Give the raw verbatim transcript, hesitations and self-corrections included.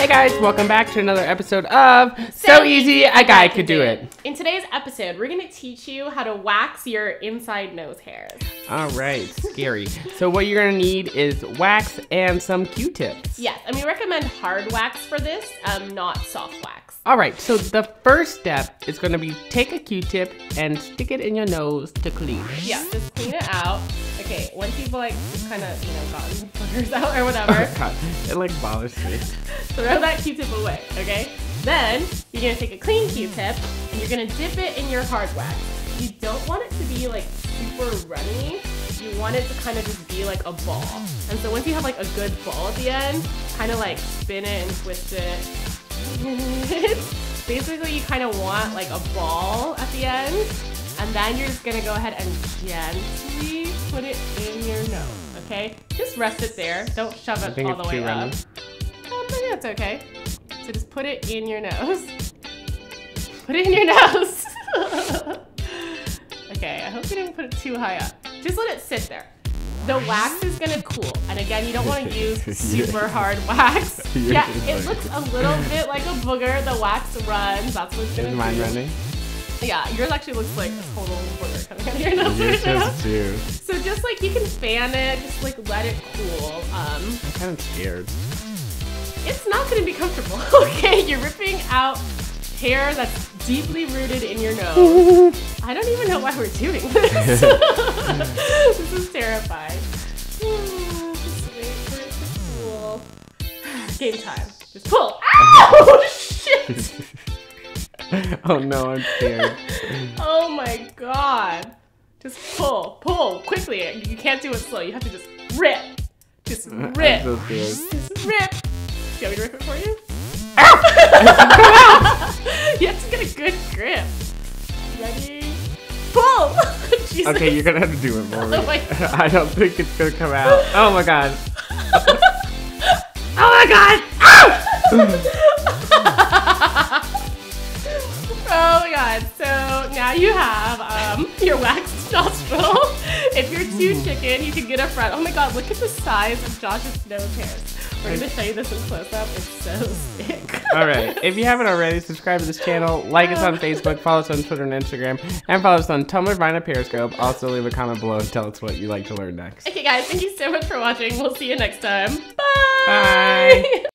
Hey guys, welcome back to another episode of So Easy A Guy Could Do It. In today's episode, we're going to teach you how to wax your inside nose hairs. All right, scary. So what you're going to need is wax and some Q-tips. Yes, and we recommend hard wax for this, um, not soft wax. All right, so the first step is going to be take a Q-tip and stick it in your nose to clean. Yeah, just clean it out. Okay, once you've like just kind of, you know, gotten fuckers out or whatever. Oh God, it like bothers me. Throw that Q-tip away, okay? Then you're gonna take a clean Q-tip and you're gonna dip it in your hard wax. You don't want it to be like super runny. You want it to kind of just be like a ball. And so once you have like a good ball at the end, kind of like spin it and twist it. Basically, you kind of want like a ball at the end. And then you're just gonna go ahead and gently put it in your nose, okay? Just rest it there. Don't shove it all the way up. Oh, I think that's okay. So just put it in your nose. Put it in your nose. Okay, I hope you didn't put it too high up. Just let it sit there. The wax is gonna cool. And again, you don't wanna use super hard wax. Yeah, it looks a little bit like a booger. The wax runs, that's what it's gonna do. Is mine running? Yeah, yours actually looks like a total booger coming out of your nose right now. Too. So just like you can fan it, just like let it cool. Um, I'm kind of scared. It's not going to be comfortable, okay? You're ripping out hair that's deeply rooted in your nose. I don't even know why we're doing this. This is terrifying. Just wait for it to cool. Game time. Just pull. Ow! Shit! Oh no, I'm scared. Oh my God. Just pull, pull, quickly. You can't do it slow. You have to just rip. Just rip. So just rip. Do you want me to rip it for you? You have to get a good grip. Ready? Pull! Jesus. Okay, you're gonna have to do it more. Oh my God. I don't think it's gonna come out. Oh my God. Oh my God! Oh my God, so now you have um, your waxed nostril. If you're too chicken, you can get a front. Oh my God, look at the size of Josh's nose hairs. We're going to show you this in close-up. It's so sick. All right, if you haven't already, subscribe to this channel, like us on Facebook, follow us on Twitter and Instagram, and follow us on Tumblr, Vine, Periscope. Also, leave a comment below and tell us what you'd like to learn next. Okay, guys, thank you so much for watching. We'll see you next time. Bye! Bye!